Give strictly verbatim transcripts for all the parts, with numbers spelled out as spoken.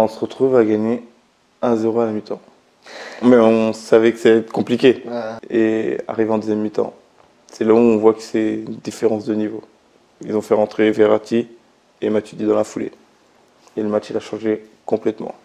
On se retrouve à gagner un zéro à la mi-temps. Mais on savait que ça allait être compliqué. Ouais. Et arrivé en deuxième mi-temps, c'est là où on voit que c'est une différence de niveau. Ils ont fait rentrer Verratti et Matuidi dans la foulée. Et le match, il a changé complètement.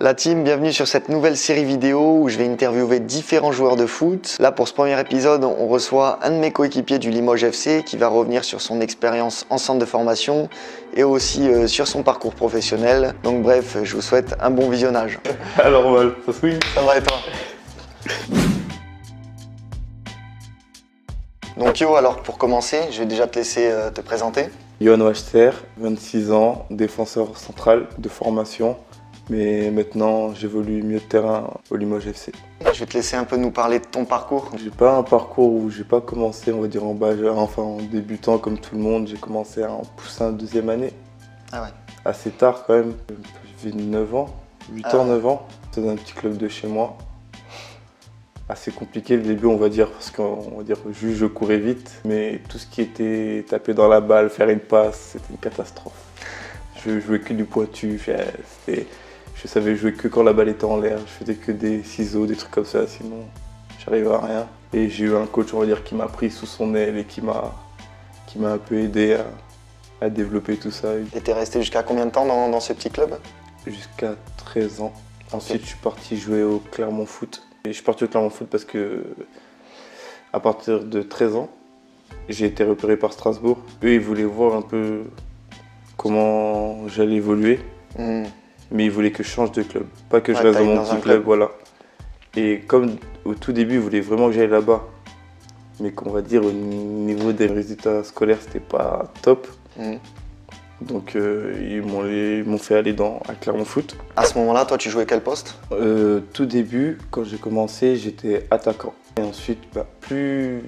La team, bienvenue sur cette nouvelle série vidéo où je vais interviewer différents joueurs de foot. Là, pour ce premier épisode, on reçoit un de mes coéquipiers du Limoges F C qui va revenir sur son expérience en centre de formation et aussi euh, sur son parcours professionnel. Donc bref, je vous souhaite un bon visionnage. Alors Val, ça se oui. Ça va et toi? Donc Yo, alors pour commencer, je vais déjà te laisser euh, te présenter. Yoann Wachter, vingt-six ans, défenseur central de formation. Mais maintenant, j'évolue milieu de terrain au Limoges F C. Je vais te laisser un peu nous parler de ton parcours. J'ai pas un parcours où j'ai pas commencé, on va dire en majeur, enfin en débutant comme tout le monde. J'ai commencé en poussin deuxième année. Ah ouais. Assez tard quand même. J'ai neuf ans, huit ah ans, ouais. neuf ans. Dans un petit club de chez moi. Assez compliqué le début, on va dire, parce qu'on va dire juste je courais vite. Mais tout ce qui était taper dans la balle, faire une passe, c'était une catastrophe. Je jouais que du pointu. C'était... Je savais jouer que quand la balle était en l'air, je faisais que des ciseaux, des trucs comme ça, sinon j'arrivais à rien. Et j'ai eu un coach, on va dire, qui m'a pris sous son aile et qui m'a qui m'a un peu aidé à, à développer tout ça. Et t'es resté jusqu'à combien de temps dans, dans ce petit club? Jusqu'à treize ans. Ensuite, okay. Je suis parti jouer au Clermont Foot. Et je suis parti au Clermont Foot parce que à partir de treize ans, j'ai été repéré par Strasbourg. Eux, ils voulaient voir un peu comment j'allais évoluer. Mm. Mais ils voulaient que je change de club, pas que ouais, je reste dans mon dans petit club, club, voilà. Et comme au tout début, ils voulaient vraiment que j'aille là-bas, mais qu'on va dire au niveau des résultats scolaires, c'était pas top. Mmh. Donc euh, ils m'ont fait aller dans, à Clermont Foot. À ce moment-là, toi, tu jouais quel poste? euh, Tout début, quand j'ai commencé, j'étais attaquant. Et ensuite, bah, plus,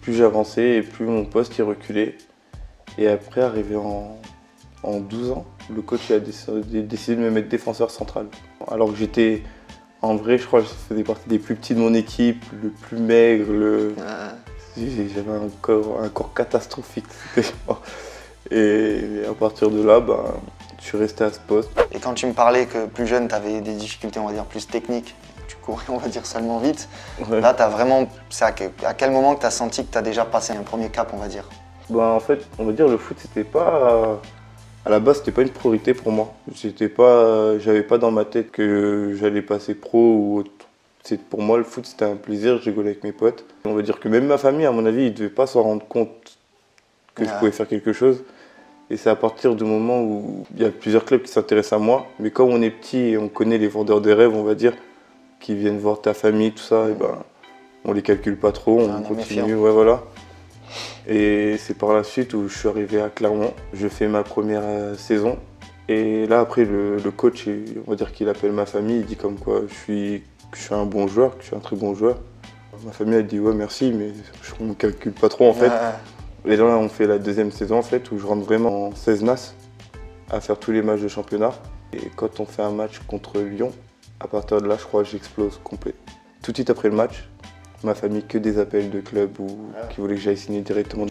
plus j'avançais et plus mon poste, il reculait. Et après, arrivé en, en douze ans, le coach a décidé de me mettre défenseur central. Alors que j'étais, en vrai, je crois que je faisais partie des plus petits de mon équipe, le plus maigre, le... Ah. J'avais un corps, un corps catastrophique. Et à partir de là, bah, je suis resté à ce poste. Et quand tu me parlais que plus jeune, tu avais des difficultés, on va dire, plus techniques, tu courais, on va dire, seulement vite, ouais. Là, tu as vraiment... C'est à quel moment que tu as senti que tu as déjà passé un premier cap, on va dire? Bah, en fait, on va dire, le foot, c'était pas... À la base, c'était pas une priorité pour moi. J'étais pas, j'avais pas dans ma tête que j'allais passer pro ou autre. Pour moi, le foot, c'était un plaisir. Je rigolais avec mes potes. On va dire que même ma famille, à mon avis, ils devaient pas s'en rendre compte que ah. je pouvais faire quelque chose. Et c'est à partir du moment où il y a plusieurs clubs qui s'intéressent à moi. Mais quand on est petit et on connaît les vendeurs de rêves, on va dire, qui viennent voir ta famille, tout ça, et ben, on les calcule pas trop, on, on continue, ouais, voilà. Et c'est par la suite où je suis arrivé à Clermont, je fais ma première euh, saison. Et là après le, le coach, on va dire qu'il appelle ma famille, il dit comme quoi je suis, que je suis un bon joueur, que je suis un très bon joueur. Ma famille elle dit ouais merci mais on ne calcule pas trop en fait. Ouais. Et là on fait la deuxième saison en fait où je rentre vraiment en seize nas à faire tous les matchs de championnat. Et quand on fait un match contre Lyon, à partir de là je crois que j'explose complet. Tout de suite après le match, ma famille que des appels de club ou ah. qui voulaient que j'aille signer directement.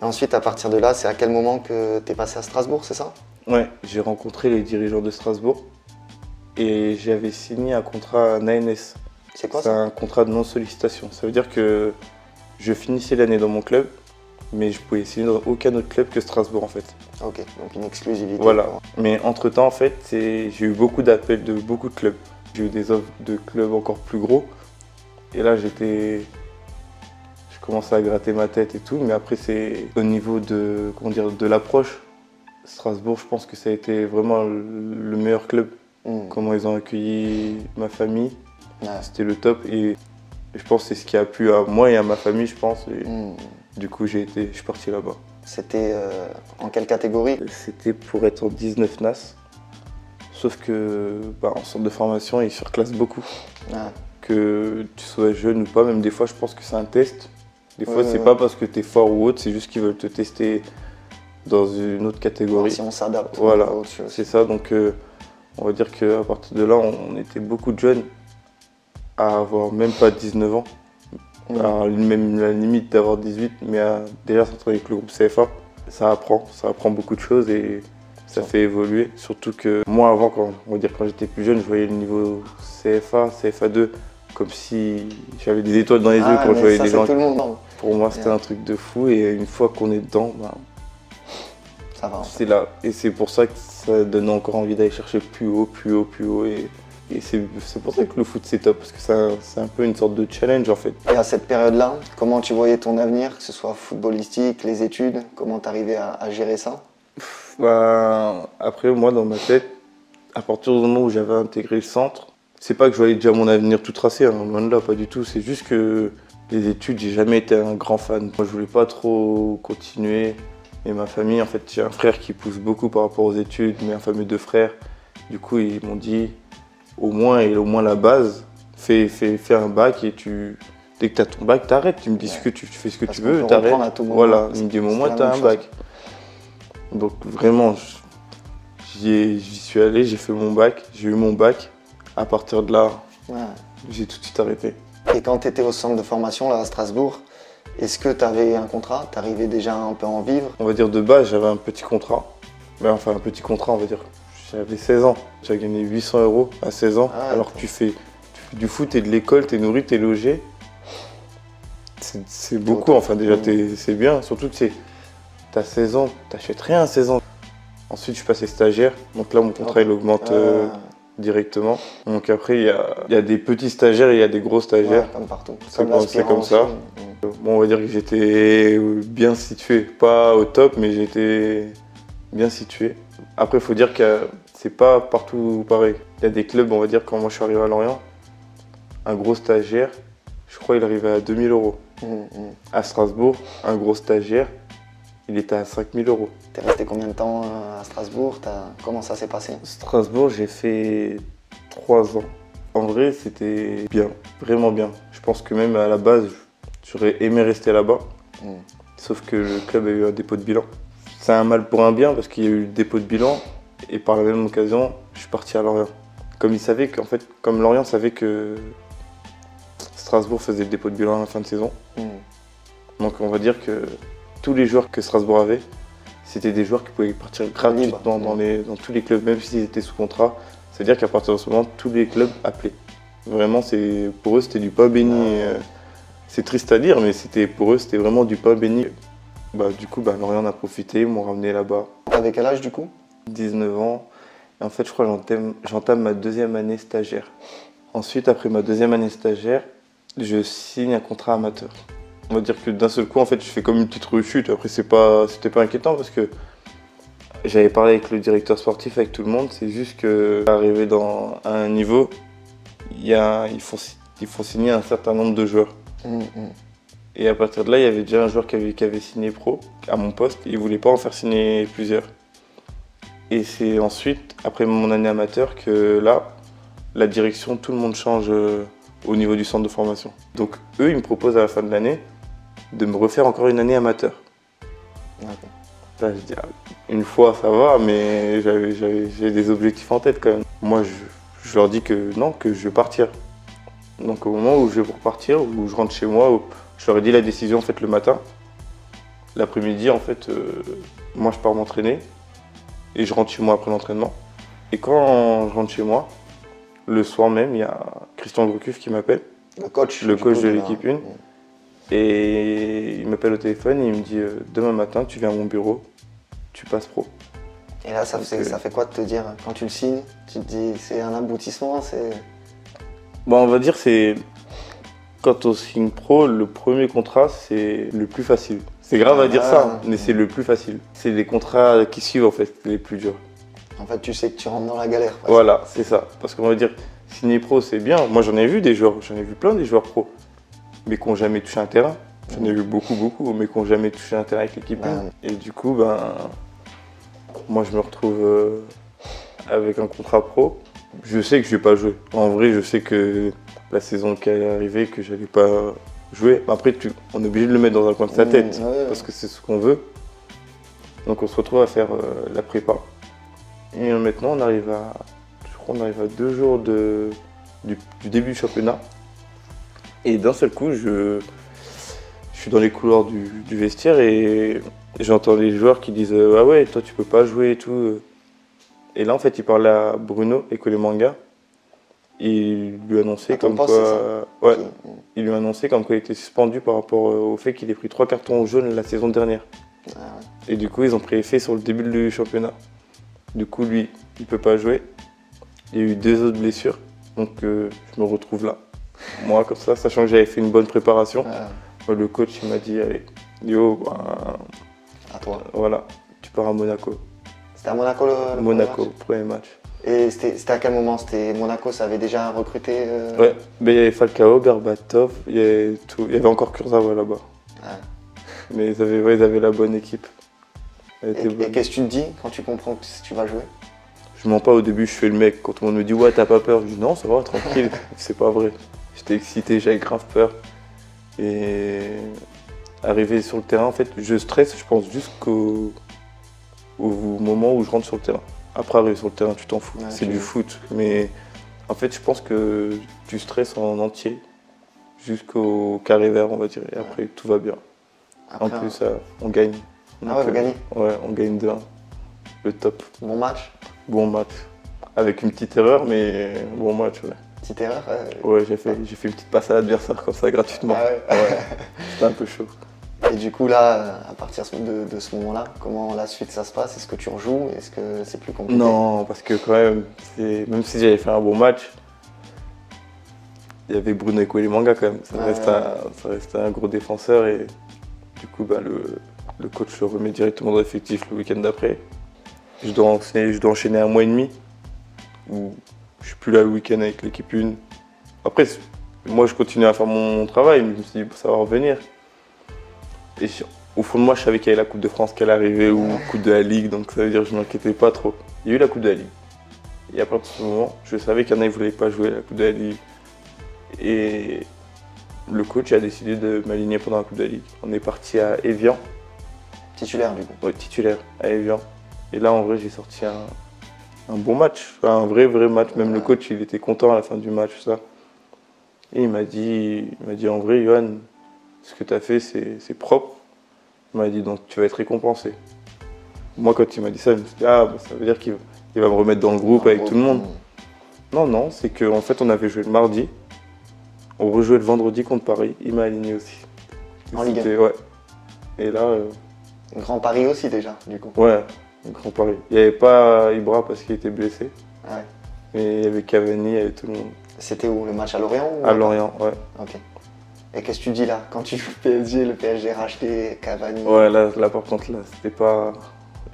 Et ensuite, à partir de là, c'est à quel moment que tu es passé à Strasbourg, c'est ça? Ouais, j'ai rencontré les dirigeants de Strasbourg et j'avais signé un contrat à un A N S. C'est quoi ça? C'est un contrat de non-sollicitation. Ça veut dire que je finissais l'année dans mon club, mais je pouvais signer dans aucun autre club que Strasbourg en fait. Ok, donc une exclusivité. Voilà, mais entre temps en fait, j'ai eu beaucoup d'appels de beaucoup de clubs. J'ai eu des offres de clubs encore plus gros. Et là, j'étais, je commençais à gratter ma tête et tout, mais après c'est au niveau de, comment dire, de l'approche. Strasbourg, je pense que ça a été vraiment le meilleur club. Mmh. Comment ils ont accueilli ma famille, ouais. C'était le top. Et je pense que c'est ce qui a plu à moi et à ma famille, je pense. Et mmh. Du coup, j'ai été, je suis parti là-bas. C'était euh, en quelle catégorie? C'était pour être en dix-neuf nas. Sauf que, bah, en centre de formation, ils surclassent beaucoup. Ouais. Que tu sois jeune ou pas, même des fois je pense que c'est un test. Des fois ouais, c'est ouais. pas parce que tu es fort ou autre, c'est juste qu'ils veulent te tester dans une autre catégorie. Si on s'adapte. Voilà, c'est ça. Donc euh, on va dire qu'à partir de là, on était beaucoup de jeunes à avoir même pas dix-neuf ans. Mmh. À même la limite d'avoir dix-huit, mais à déjà s'entraîner avec le groupe C F A. Ça apprend, ça apprend beaucoup de choses et ça fait évoluer. Surtout que moi avant, quand, on va dire, quand j'étais plus jeune, je voyais le niveau C F A, C F A deux, comme si j'avais des étoiles dans les ah, yeux quand je voyais des gens. Pour moi c'était un truc de fou et une fois qu'on est dedans, bah, ça va. En fait. C'est là et c'est pour ça que ça donne encore envie d'aller chercher plus haut, plus haut, plus haut. Et... Et c'est pour ça que le foot c'est top, parce que c'est un, un peu une sorte de challenge en fait. Et à cette période-là, comment tu voyais ton avenir, que ce soit footballistique, les études, comment t'arrivais à, à gérer ça? Bah, après moi dans ma tête, à partir du moment où j'avais intégré le centre, c'est pas que je voyais déjà mon avenir tout tracé, hein, loin de là, pas du tout, c'est juste que les études, j'ai jamais été un grand fan. Moi je voulais pas trop continuer, et ma famille, en fait j'ai un frère qui pousse beaucoup par rapport aux études, mais un fameux deux frères, du coup ils m'ont dit au moins, et au moins la base, fais, fais, fais un bac et tu... dès que tu as ton bac, t'arrêtes. Tu me dis ouais. ce que tu, tu fais ce que Parce tu qu veux, t'arrêtes. Voilà, il me dit au moins tu as un chose. bac. Donc vraiment, j'y suis allé, j'ai fait mon bac, j'ai eu mon bac. À partir de là, ouais. j'ai tout de suite arrêté. Et quand tu étais au centre de formation là à Strasbourg, est-ce que tu avais un contrat? Tu arrivais déjà un peu à en vivre? On va dire de base, j'avais un petit contrat. Mais enfin, un petit contrat, on va dire. J'avais seize ans, j'ai gagné huit cents euros à seize ans, ah, alors que tu fais, tu fais du foot, t'es de l'école, t'es nourri, t'es logé. C'est beaucoup, enfin déjà es, c'est bien, surtout que t'as seize ans, t'achètes rien à seize ans. Ensuite je suis passé stagiaire, donc là mon contrat il augmente ah. euh, directement. Donc après il y a, y a des petits stagiaires et il y a des gros stagiaires. Ouais, comme partout, c'est comme ça. Aussi. Bon, on va dire que j'étais bien situé, pas au top mais j'étais bien situé. Après, il faut dire que c'est pas partout pareil. Il y a des clubs, on va dire, quand moi je suis arrivé à Lorient, un gros stagiaire, je crois il arrivait à deux mille euros. Mmh, mmh. À Strasbourg, un gros stagiaire, il était à cinq mille euros. T'es resté combien de temps à Strasbourg? Comment ça s'est passé? Strasbourg, j'ai fait trois ans. En vrai, c'était bien, vraiment bien. Je pense que même à la base, j'aurais aimé rester là-bas. Mmh. Sauf que le club a eu un dépôt de bilan. C'est un mal pour un bien parce qu'il y a eu le dépôt de bilan et par la même occasion, je suis parti à Lorient. Comme ils savaient qu'en fait, comme Lorient savait que Strasbourg faisait le dépôt de bilan à la fin de saison, mmh. donc on va dire que tous les joueurs que Strasbourg avait, c'était des joueurs qui pouvaient partir gratuitement mmh. dans, les, dans tous les clubs, même s'ils étaient sous contrat. C'est-à-dire qu'à partir de ce moment, tous les clubs appelaient. Vraiment, pour eux, c'était du pain béni. Mmh. C'est triste à dire, mais pour eux, c'était vraiment du pain béni. Bah, du coup, bah, Lorient en a profité, ils m'ont ramené là-bas. T'avais quel âge du coup? dix-neuf ans. Et en fait, je crois que j'entame ma deuxième année stagiaire. Ensuite, après ma deuxième année stagiaire, je signe un contrat amateur. On va dire que d'un seul coup, en fait, je fais comme une petite rechute. Après, c'était pas, pas inquiétant parce que j'avais parlé avec le directeur sportif, avec tout le monde. C'est juste que arrivé dans, à un niveau, y a, il, faut, il faut signer un certain nombre de joueurs. Mmh, mmh. Et à partir de là, il y avait déjà un joueur qui avait, qui avait signé pro à mon poste. Il ne voulait pas en faire signer plusieurs. Et c'est ensuite, après mon année amateur, que là, la direction, tout le monde change au niveau du centre de formation. Donc eux, ils me proposent à la fin de l'année de me refaire encore une année amateur. Okay. Là, je dis, une fois, ça va, mais j'ai des objectifs en tête quand même. Moi, je, je leur dis que non, que je vais partir. Donc au moment où je vais partir, où je rentre chez moi, où, je leur ai dit la décision en fait le matin. L'après-midi en fait, euh, moi je pars m'entraîner et je rentre chez moi après l'entraînement. Et quand je rentre chez moi, le soir même, il y a Christian Grucuff qui m'appelle. Le coach. Le coach de l'équipe un. Et il m'appelle au téléphone et il me dit euh, demain matin tu viens à mon bureau, tu passes pro. Et là ça, fait, que... ça fait quoi de te dire quand tu le signes? Tu te dis c'est un aboutissement? Bon, on va dire c'est... Quand on signe pro, le premier contrat, c'est le plus facile. C'est grave à dire ah, ça, mais c'est le plus facile. C'est les contrats qui suivent en fait, les plus durs. En fait, tu sais que tu rentres dans la galère. Presque. Voilà, c'est ça. Parce qu'on va dire, signer pro, c'est bien. Moi, j'en ai vu des joueurs, j'en ai vu plein des joueurs pro, mais qui n'ont jamais touché un terrain. J'en ai vu beaucoup, beaucoup, mais qui n'ont jamais touché un terrain avec l'équipe. Ah, Et du coup, ben, moi, je me retrouve euh, avec un contrat pro. Je sais que je ne vais pas jouer. En vrai, je sais que... la saison qui est arrivée, que j'allais pas jouer. Après, tu, on est obligé de le mettre dans un coin de sa tête, mmh, ouais, ouais. parce que c'est ce qu'on veut. Donc on se retrouve à faire euh, la prépa. Et maintenant, on arrive à, je crois on arrive à deux jours de, du, du début du championnat. Et d'un seul coup, je, je suis dans les couloirs du, du vestiaire et j'entends les joueurs qui disent « Ah ouais, toi tu peux pas jouer et tout ». Et là, en fait, il parle à Bruno Ecuele Manga. Il lui annonçait Attends, comme quoi, ça. Ouais, okay. il lui annonçait comme quoi il était suspendu par rapport au fait qu'il ait pris trois cartons jaunes la saison dernière. Ah ouais. Et du coup, ils ont pris effet sur le début du championnat. Du coup, lui, il peut pas jouer. Il y a eu deux autres blessures, donc euh, je me retrouve là. Moi, comme ça, sachant que j'avais fait une bonne préparation, ah. le coach il m'a dit allez, yo, bah, à toi. Voilà, tu pars à Monaco. C'était à Monaco le, le Monaco, premier match. Et c'était à quel moment? C'était Monaco, ça avait déjà recruté euh... Ouais, mais il y avait Falcao, Berbatov, il y avait, tout, il y avait encore Kurzawa là-bas. Ah. Mais ils avaient, ouais, ils avaient la bonne équipe. Et, et qu'est-ce que tu te dis quand tu comprends que tu vas jouer? Je mens pas, au début je fais le mec. Quand on me dit ouais t'as pas peur, je dis non ça va, tranquille, c'est pas vrai. J'étais excité, j'avais grave peur. Et arrivé sur le terrain, en fait, je stresse, je pense, jusqu'au au moment où je rentre sur le terrain. Après, arriver sur le terrain, tu t'en fous, ouais, c'est du foot. Mais en fait, je pense que tu stresses en entier jusqu'au carré vert, on va dire. Et après, ouais. tout va bien. Après, en plus, euh, on gagne. Ah Donc, ouais, vous euh, gagnez ? Ouais, on gagne deux un. Le top. Bon match ? Bon match. Avec une petite erreur, mais bon match, ouais. Petite erreur euh... Ouais, j'ai fait, j'ai fait une petite passe à l'adversaire comme ça, gratuitement. Ah ouais. Ouais. C'était un peu chaud. Et du coup, là, à partir de, de ce moment-là, comment la suite ça se passe? Est-ce que tu rejoues? Est-ce que c'est plus compliqué? Non, parce que quand même, même si j'avais fait un bon match, il y avait Bruno Ecuele Manga quand même. Ça, ah, reste ouais. un, ça reste un gros défenseur et du coup, bah, le, le coach le remet directement dans l'effectif le week-end d'après. Je dois enchaîner, je dois enchaîner un mois et demi où je suis plus là le week-end avec l'équipe un. Après, moi, je continue à faire mon, mon travail, mais je me suis dit, ça va revenir. Et au fond de moi, je savais qu'il y avait la Coupe de France qui allait arriver ou la Coupe de la Ligue, donc ça veut dire que je ne m'inquiétais pas trop. Il y a eu la Coupe de la Ligue. Et à partir de ce moment, je savais qu'il y en a qui ne voulaient pas jouer la Coupe de la Ligue. Et le coach a décidé de m'aligner pendant la Coupe de la Ligue. On est parti à Evian. Titulaire du coup? Oui, titulaire à Evian. Et là, en vrai, j'ai sorti un, un bon match, enfin, un vrai, vrai match. Même ouais. le coach, il était content à la fin du match, ça. Et il m'a dit, il m'a dit en vrai, Yoann, ce que tu as fait, c'est propre. Il m'a dit, donc tu vas être récompensé. Moi, quand il m'a dit ça, je me suis dit, ah, bah, ça veut dire qu'il va, il va me remettre dans le groupe avec tout le monde. Non, non, c'est qu'en fait, on avait joué le mardi. On rejouait le vendredi contre Paris. Il m'a aligné aussi. En Ligue un? Ouais. Et là... Euh... Grand Paris aussi, déjà, du coup. Ouais, Grand Paris. Il n'y avait pas Ibra parce qu'il était blessé. Ouais. Mais il y avait Cavani, il y avait tout le monde. C'était où? Le match à Lorient ou... À Lorient, ouais. Ok. Et qu'est-ce que tu dis là? Quand tu joues P S G, le P S G racheté, Cavani... Ouais, là, là par contre, là, c'était pas...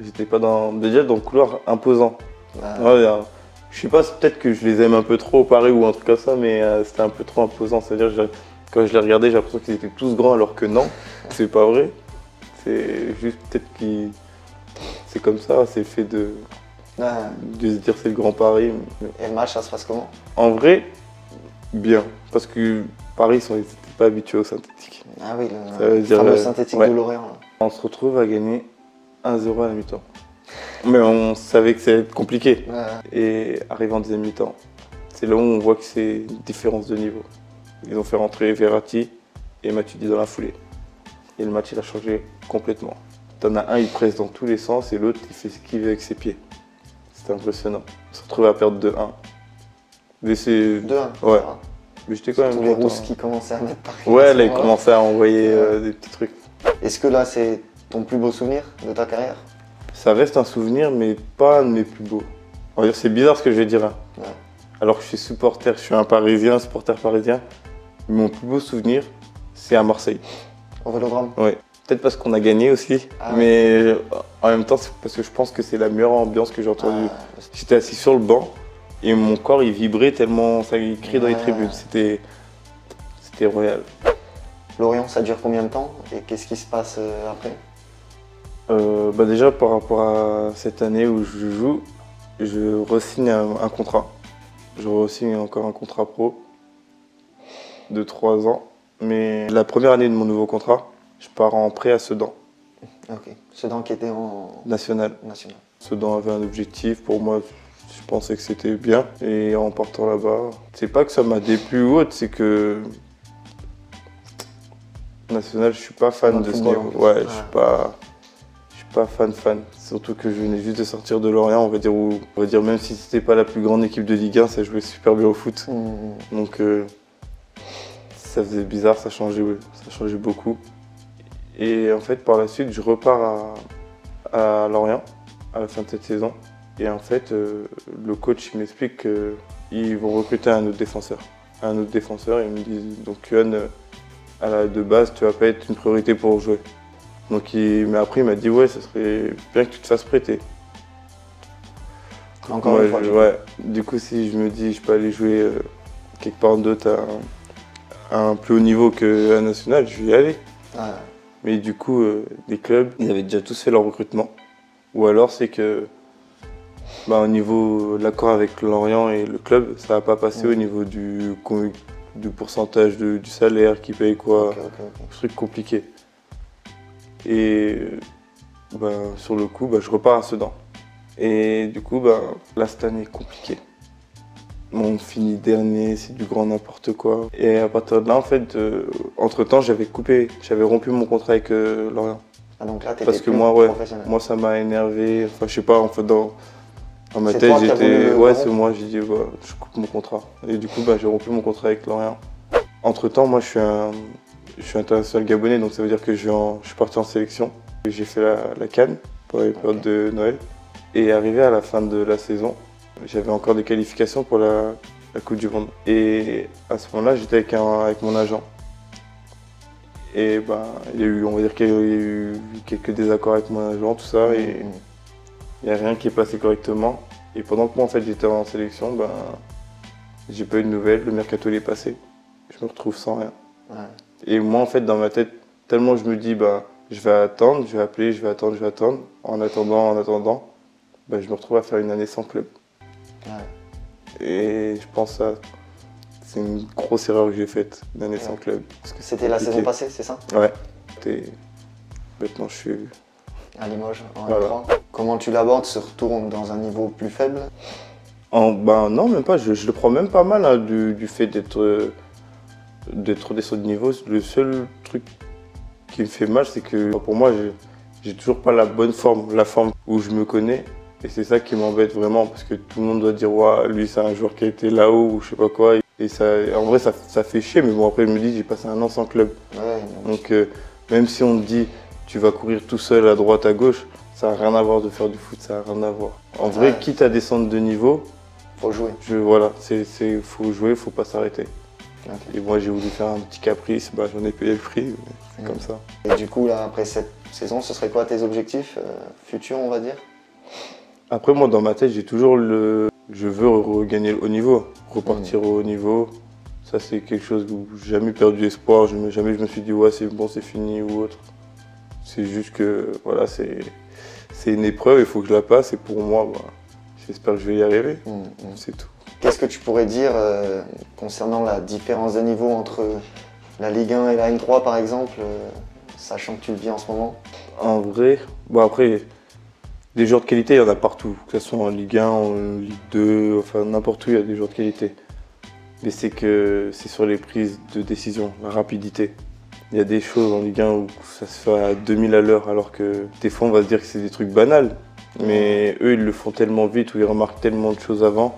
J'étais pas dans... Déjà dans le couloir imposant. Ah. Ouais, je sais pas, peut-être que je les aime un peu trop au Paris ou un truc comme ça, mais euh, c'était un peu trop imposant. C'est-à-dire, je... quand je les regardais, j'ai l'impression qu'ils étaient tous grands, alors que non, c'est pas vrai. C'est juste peut-être qu'ils... C'est comme ça, c'est fait de... Ah. de se dire c'est le Grand Paris. Et le match, ça se passe comment? En vrai, bien. Parce que Paris, ils sont... pas habitué au synthétique. Ah oui, le fameux synthétique ouais. de Lorient. On se retrouve à gagner un zéro à la mi-temps. Mais on savait que ça allait être compliqué. Ouais. Et arrivé en deuxième mi-temps, c'est là où on voit que c'est une différence de niveau. Ils ont fait rentrer Verratti et Matuidi dans la foulée. Et le match, il a changé complètement. T'en as un, il presse dans tous les sens et l'autre, il fait ce qu'il veut avec ses pieds. C'était impressionnant. On se retrouve à perdre deux un. deux un? Ouais. Mais j'étais quand même tous les rousses qui commençaient à mettre par exemple. Ouais, là, ils commençaient à envoyer euh, des petits trucs. Est-ce que là, c'est ton plus beau souvenir de ta carrière? Ça reste un souvenir, mais pas un de mes plus beaux. On va dire, c'est bizarre ce que je vais dire. Hein. Ouais. Alors que je suis supporter, je suis un Parisien, supporter parisien. Mon plus beau souvenir, c'est à Marseille. Au Vélodrome? Ouais. Peut-être parce qu'on a gagné aussi, ah, mais ouais. en même temps, c'est parce que je pense que c'est la meilleure ambiance que j'ai entendue. Ah. J'étais assis sur le banc. Et mon corps, il vibrait tellement, ça il criait dans les tribunes. C'était royal. Lorient, ça dure combien de temps? Et qu'est-ce qui se passe après? euh, bah Déjà, par rapport à cette année où je joue, je re-signe un, un contrat. Je re-signe encore un contrat pro de trois ans. Mais la première année de mon nouveau contrat, je pars en prêt à Sedan. Ok. Sedan qui était en... National. National. Sedan avait un objectif pour moi. Je pensais que c'était bien et en partant là-bas, c'est pas que ça m'a déplu ou autre, c'est que national, je suis pas fan de ce niveau. Ouais, ouais, je suis pas, je suis pas fan fan. Surtout que je venais juste de sortir de Lorient, on va dire, où, on va dire même si c'était pas la plus grande équipe de Ligue un, ça jouait super bien au foot. Mmh. Donc euh, ça faisait bizarre, ça changeait, ouais, ça changeait beaucoup. Et en fait, par la suite, je repars à, à Lorient à la fin de cette saison. Et en fait, euh, le coach m'explique qu'ils vont recruter un autre défenseur. Un autre défenseur, et ils me disent donc Yoann, à la de base, tu vas pas être une priorité pour jouer. Donc il m'a appris, il m'a dit ouais, ça serait bien que tu te fasses prêter. Donc, Encore moi, une fois. Je, ouais. Du coup, si je me dis je peux aller jouer euh, quelque part d'autre à, à un plus haut niveau que à national, je vais y aller. Ah. Mais du coup, euh, les clubs, ils avaient déjà tous fait leur recrutement. Ou alors, c'est que bah, au niveau de l'accord avec Lorient et le club, ça n'a pas passé mmh. au niveau du, du pourcentage de, du salaire, qui paye quoi, okay, okay, okay. Un truc compliqué. Et bah, sur le coup, bah, je repars à Sedan. Et du coup, bah, là, cette année est compliquée. On finit dernier, c'est du grand n'importe quoi. Et à partir de là, en fait, euh, entre-temps, j'avais coupé, j'avais rompu mon contrat avec euh, Lorient. Ah, donc là, t'étais Parce que plus moi, ouais, moi, ça m'a énervé. Enfin, je sais pas, en fait, dans, dans ma tête, j'étais. Ouais, c'est moi, j'ai dit, bah, je coupe mon contrat. Et du coup, bah, j'ai rompu mon contrat avec Lorient. Entre-temps, moi, je suis, un, je suis international gabonais, donc ça veut dire que je, en, je suis parti en sélection. J'ai fait la, la C A N pour les périodes okay. de Noël. Et arrivé à la fin de la saison, j'avais encore des qualifications pour la, la Coupe du Monde. Et à ce moment-là, j'étais avec, avec mon agent. Et bah, il y a eu, on va dire qu'il y a eu quelques désaccords avec mon agent, tout ça. Et il n'y a rien qui est passé correctement. Et pendant que moi, en fait, j'étais en sélection, bah, j'ai pas eu de nouvelles. Le mercato est passé. Je me retrouve sans rien. Ouais. Et moi, en fait, dans ma tête, tellement je me dis, bah, je vais attendre, je vais appeler, je vais attendre, je vais attendre. En attendant, en attendant, bah, je me retrouve à faire une année sans club. Ouais. Et je pense que c'est une grosse erreur que j'ai faite d'année ouais. sans club. Parce que c'était la saison passée, c'est ça? Ouais. Et maintenant je suis à Limoges, en voilà. écran. Comment tu l'abordes? Se retourne dans un niveau plus faible? En, ben non, même pas. Je, je le prends même pas mal hein, du, du fait d'être euh, d'être descendu de niveau. Le seul truc qui me fait mal, c'est que pour moi, j'ai toujours pas la bonne forme, la forme où je me connais. Et c'est ça qui m'embête vraiment, parce que tout le monde doit dire ouais, lui c'est un joueur qui a été là-haut ou je sais pas quoi. Et ça, en vrai ça, ça fait chier, mais bon après je me dis j'ai passé un an sans club. Ouais, donc euh, même si on te dit tu vas courir tout seul à droite à gauche, ça n'a rien à voir de faire du foot, ça n'a rien à voir. En ouais. vrai quitte à descendre de niveau, faut jouer. Je, voilà, c'est, c'est, faut jouer, faut pas s'arrêter. Okay. Et moi j'ai voulu faire un petit caprice, bah, j'en ai payé le prix, c'est mmh. comme ça. Et du coup là après cette saison, ce serait quoi tes objectifs euh, futurs on va dire? Après, moi, dans ma tête, j'ai toujours le... Je veux regagner le haut niveau, repartir mmh. au haut niveau. Ça, c'est quelque chose où j'ai jamais perdu espoir. Je me... Jamais je me suis dit, ouais, c'est bon, c'est fini ou autre. C'est juste que, voilà, c'est une épreuve, il faut que je la passe. Et pour moi, bah, j'espère que je vais y arriver. Mmh. C'est tout. Qu'est-ce que tu pourrais dire euh, concernant la différence de niveau entre la Ligue un et la N trois, par exemple, euh, sachant que tu le vis en ce moment? En vrai, bon, après... Des joueurs de qualité, il y en a partout, que ce soit en Ligue un, en Ligue deux, enfin n'importe où, il y a des joueurs de qualité. Mais c'est que c'est sur les prises de décision, la rapidité. Il y a des choses en Ligue un où ça se fait à deux mille à l'heure, alors que des fois on va se dire que c'est des trucs banals. Mais eux, ils le font tellement vite, ou ils remarquent tellement de choses avant,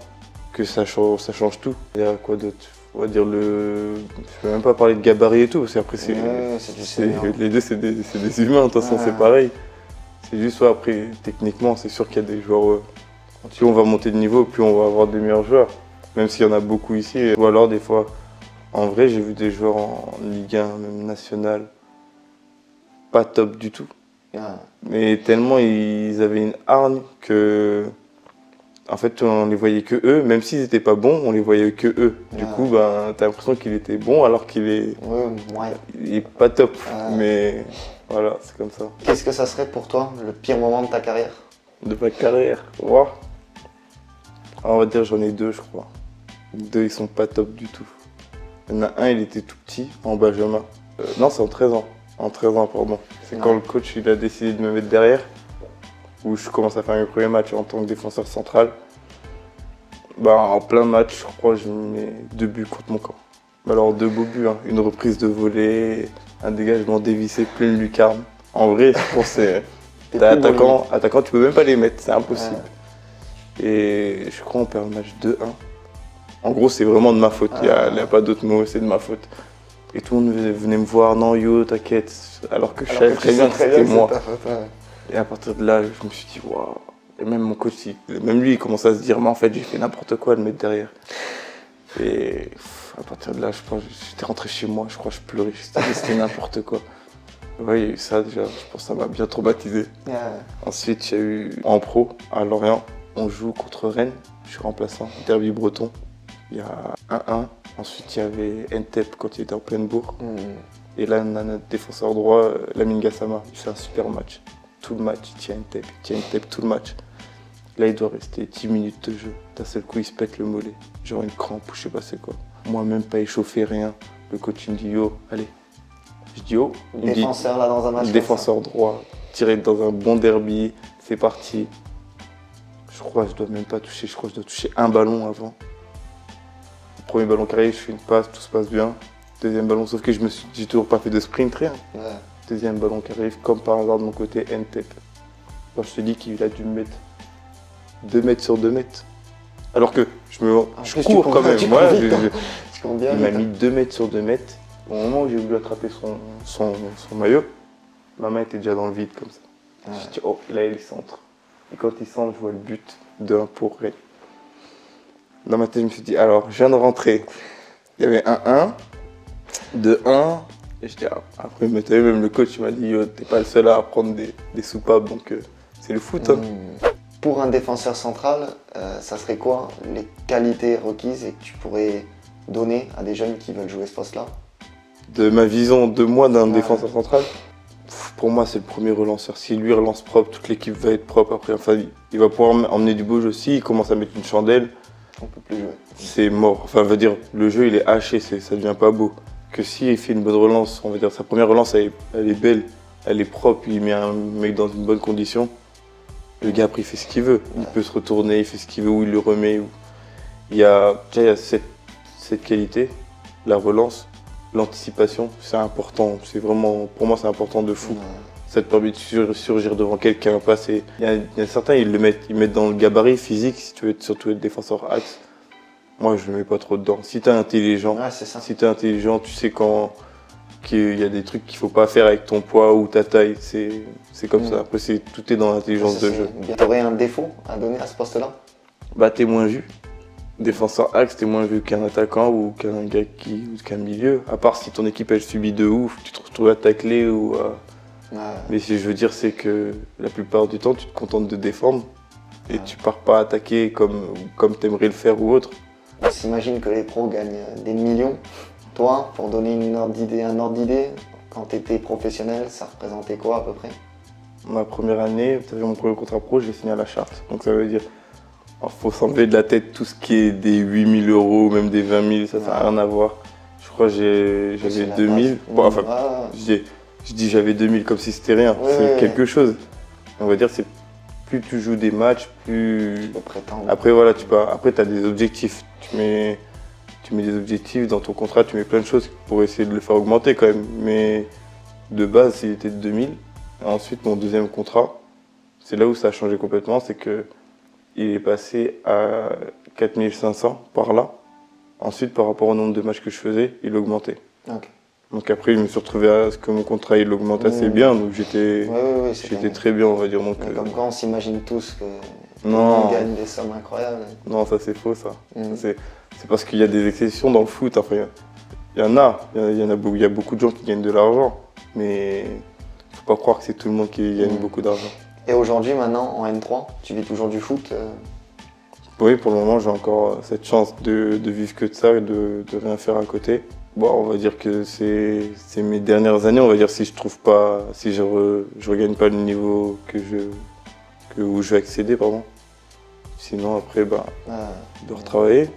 que ça change, ça change tout. Il y a quoi d'autre? On va dire le... Je peux même pas parler de gabarit et tout, parce qu'après c'est... Euh, les deux, c'est des, des humains, de toute façon, c'est pareil. C'est juste, ouais, après, techniquement, c'est sûr qu'il y a des joueurs. Euh, plus on va monter de niveau, plus on va avoir des meilleurs joueurs. Même s'il y en a beaucoup ici. Ou alors, des fois, en vrai, j'ai vu des joueurs en, en Ligue un, même national, pas top du tout. Ah. Mais tellement ils avaient une hargne que. En fait, on les voyait que eux. Même s'ils n'étaient pas bons, on les voyait que eux. Du ah. coup, ben, t'as l'impression qu'il était bon alors qu'il est. Ouais, ouais. Il est pas top. Ah. Mais. Voilà, c'est comme ça. Qu'est-ce que ça serait pour toi le pire moment de ta carrière? De ma carrière, wow. On va dire j'en ai deux, je crois. Deux, ils sont pas top du tout. Il y en a un, il était tout petit, en Benjamin. Euh, non, c'est en treize ans. En treize ans, pardon. C'est quand le coach il a décidé de me mettre derrière, où je commence à faire mes premiers matchs en tant que défenseur central. Bah, en plein match, je crois que je mets deux buts contre mon camp. Alors deux beaux buts, hein. Une reprise de volée, un dégagement dévissé, pleine lucarne. En vrai, je pensais T'as attaquant, attaquant, tu peux même pas les mettre, c'est impossible. Ouais. Et je crois qu'on perd le match deux un. En gros, c'est vraiment de ma faute, il ah, n'y a, a pas d'autre mot, c'est de ma faute. Et tout le monde venait me voir, non yo, t'inquiète, alors que je savais très bien que c'était moi. Faute, ouais. Et à partir de là, je me suis dit, waouh. Et même mon coach, même lui, il commençait à se dire, mais en fait, j'ai fait n'importe quoi à le mettre derrière. Et à partir de là, je pense, j'étais rentré chez moi, je crois que je pleurais, c'était n'importe quoi. Ouais, il y a eu ça déjà, je pense que ça m'a bien traumatisé. Yeah. Ensuite, il y a eu en pro, à Lorient, on joue contre Rennes, je suis remplaçant, derby breton, il y a un un. Ensuite, il y avait N T E P quand il était en pleine bourre. Mm. Et là, on a notre défenseur droit, Lamine Gassama, il fait un super match. Tout le match, il tient N T E P, il tient N T E P tout le match. Là, il doit rester dix minutes de jeu. D'un seul coup, il se pète le mollet. Genre une crampe ou je sais pas c'est quoi. Moi, même pas échauffé, rien. Le coach, il me dit yo, allez. Je dis oh, il me dit, défenseur là dans un match. Défenseur droit, tiré dans un bon derby, c'est parti. Je crois que je dois même pas toucher, je crois que je dois toucher un ballon avant. Le premier ballon carré, je fais une passe, tout se passe bien. Deuxième ballon, sauf que je me suis j'ai toujours pas fait de sprint, rien. Ouais. Deuxième ballon qui arrive, comme par hasard de mon côté, N T E P. Quand je te dis qu'il a dû me mettre deux mètres sur deux mètres. Alors que je, me, je cours quand même. Voilà, je, je, je, bien, il m'a mis deux mètres sur deux mètres. Au moment où j'ai voulu attraper son, son, son maillot, ma main était déjà dans le vide comme ça. Ah ouais. Je dis, oh, là il centre. Et quand il centre, je vois le but de un pour Rennes. Dans ma tête, je me suis dit, alors, je viens de rentrer. Il y avait un un, deux un. Et je dis, ah, après, même le coach m'a dit, yo, t'es pas le seul à prendre des, des soupapes, donc euh, c'est le foot. Hein. Mmh. Pour un défenseur central, euh, ça serait quoi les qualités requises et que tu pourrais donner à des jeunes qui veulent jouer ce poste-là? De ma vision de moi d'un ouais. défenseur central, pour moi c'est le premier relanceur. Si lui relance propre, toute l'équipe va être propre après. Enfin, il va pouvoir emmener du beau jeu. S'il commence à mettre une chandelle, on peut plus jouer. C'est mort. Enfin, on va dire le jeu il est haché, ça devient pas beau. Que si il fait une bonne relance, on va dire sa première relance elle est, elle est belle, elle est propre, il met un mec dans une bonne condition. Le gars après il fait ce qu'il veut. Il ouais. peut se retourner, il fait ce qu'il veut ou il le remet. Ou... Il y a, déjà, il y a cette, cette qualité, la relance. L'anticipation, c'est important, c'est vraiment, pour moi c'est important de fou. Ouais. Ça te permet de sur, surgir devant quelqu'un, passer. Il y, y a certains, ils le mettent, ils mettent dans le gabarit physique, si tu veux surtout être défenseur axe. Moi je ne mets pas trop dedans. Si t'es intelligent, ouais, c'est ça. Si t'es intelligent, tu sais quand qu'il y a des trucs qu'il faut pas faire avec ton poids ou ta taille, c'est comme ouais. ça. Après c'est tout est dans l'intelligence de jeu. T'aurais un défaut à donner à ce poste-là? Bah t'es moins vu. Défenseur axe, t'es moins vu qu'un attaquant ou qu'un gars qui ou qu'un milieu. À part si ton équipe elle subit de ouf, tu te retrouves à tacler ou à... Ouais. Mais si je veux dire c'est que la plupart du temps tu te contentes de défendre et ouais. tu pars pas attaquer comme, comme t'aimerais le faire ou autre. On s'imagine que les pros gagnent des millions. Toi, pour donner une ordre d'idée, un ordre d'idée, quand t'étais professionnel, ça représentait quoi à peu près? Ma première année, t'avais mon premier contrat pro, je l'ai signé à la charte. Donc ça veut dire... Il faut s'enlever de la tête tout ce qui est des huit mille euros, même des vingt mille, ça, ouais. ça n'a rien à voir. Je crois que j'avais deux mille. Bon, enfin, ouais. je dis j'avais deux mille comme si c'était rien, ouais. c'est quelque chose. On va dire c'est plus tu joues des matchs, plus. Tu peux prétendre. Après, voilà, tu peux, après, tu as des objectifs. Tu mets, tu mets des objectifs dans ton contrat, tu mets plein de choses pour essayer de le faire augmenter quand même. Mais de base, il était de deux mille. Et ensuite, mon deuxième contrat, c'est là où ça a changé complètement, c'est que. Il est passé à quatre mille cinq cents par là. Ensuite, par rapport au nombre de matchs que je faisais, il augmentait. Okay. Donc après, je me suis retrouvé à ce que mon contrat, il augmente assez mmh. bien. Donc j'étais oui, oui, oui, très bien, on va dire. Donc, euh... Comme quoi, on s'imagine tous qu'on gagne des sommes incroyables. Non, ça c'est faux, ça. Mmh. C'est parce qu'il y a des exceptions dans le foot. Enfin, il y en a. Il y en a, il y a beaucoup de gens qui gagnent de l'argent. Mais il ne faut pas croire que c'est tout le monde qui gagne mmh. beaucoup d'argent. Et aujourd'hui, maintenant, en N trois, tu vis toujours du foot? Oui, pour le moment, j'ai encore cette chance de, de vivre que de ça et de, de rien faire à côté. Bon, on va dire que c'est mes dernières années. On va dire si je trouve pas, si je re, je regagne pas le niveau que je que, où je vais accéder, pardon. Sinon, après, bah, ah, de retravailler.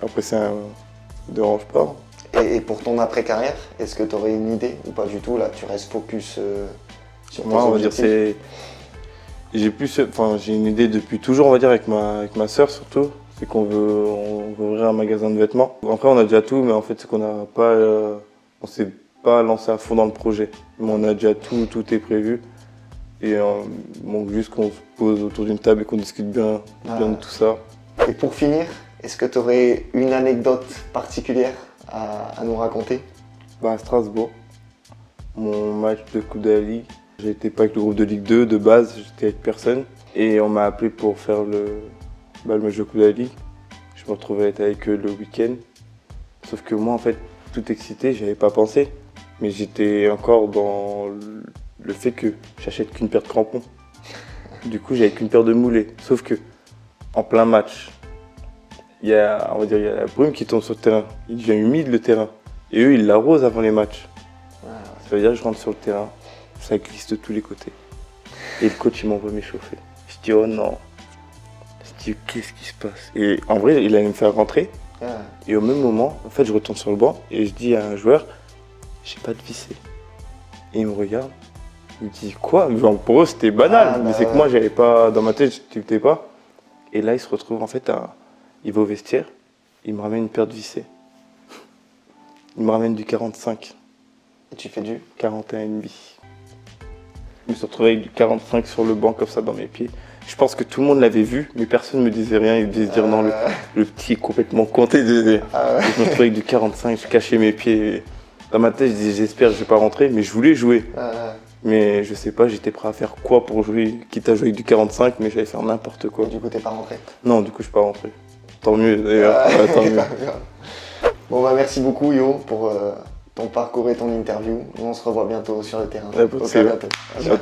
Après, ça ne dérange pas. Et, et pour ton après-carrière, est-ce que tu aurais une idée ou pas du tout? Là, tu restes focus euh, sur tes Moi, on objectifs. Va dire c'est J'ai plus, enfin, j'ai une idée depuis toujours, on va dire, avec ma, avec ma sœur surtout, c'est qu'on veut, on veut ouvrir un magasin de vêtements. Après, on a déjà tout, mais en fait, c'est qu'on n'a pas, euh, on s'est pas lancé à fond dans le projet. Mais on a déjà tout, tout est prévu. Et euh, manque juste qu'on se pose autour d'une table et qu'on discute bien, ah. bien de tout ça. Et pour finir, est-ce que tu aurais une anecdote particulière à, à nous raconter? Bah, à Strasbourg, mon match de Coupe de la Ligue, j'étais pas avec le groupe de Ligue deux de base, j'étais avec personne. Et on m'a appelé pour faire le, bah, le match de Coupe de la Ligue. Je me retrouvais à être avec eux le week-end. Sauf que moi, en fait, tout excité, j'avais pas pensé. Mais j'étais encore dans le fait que j'achète qu'une paire de crampons. Du coup, j'avais qu'une paire de moulets. Sauf que, en plein match, il y a, on va dire, il y a la brume qui tombe sur le terrain. Il devient humide le terrain. Et eux, ils l'arrosent avant les matchs. Wow. Ça veut dire que je rentre sur le terrain, ça glisse de tous les côtés. Et le coach, il m'envoie m'échauffer. Je dis, oh non. Je dis, qu'est-ce qui se passe? Et en vrai, il allait me faire rentrer. Ah. Et au même moment, en fait, je retourne sur le banc et je dis à un joueur, j'ai pas de visser. Et il me regarde, il me dit, quoi? Genre, pour eux, c'était banal. Ah, mais bah, c'est ouais. que moi, j'avais pas, dans ma tête, je tiltais pas. Et là, il se retrouve, en fait, à, il va au vestiaire, il me ramène une paire de vissés. Il me ramène du quarante-cinq. Et tu fais du quarante et un virgule cinq. Je me suis retrouvé avec du quarante-cinq sur le banc, comme ça, dans mes pieds. Je pense que tout le monde l'avait vu, mais personne ne me disait rien. Ils devaient se dire, euh... non, le, le petit est complètement compté. De... Ah, ouais. Je me suis retrouvé avec du quarante-cinq, je cachais mes pieds. Et... Dans ma tête, je disais, j'espère que je vais pas rentrer, mais je voulais jouer. Ah, mais je sais pas, j'étais prêt à faire quoi pour jouer, quitte à jouer avec du quarante-cinq, mais j'allais faire n'importe quoi. Et du coup, t'es pas rentré? Non, du coup, je suis pas rentré. Tant mieux, d'ailleurs. Ah, ouais, tant mieux. Bon, bah, merci beaucoup, Yo, pour euh, ton parcours et ton interview. On se revoit bientôt sur le terrain. Ah, bon, okay, bientôt.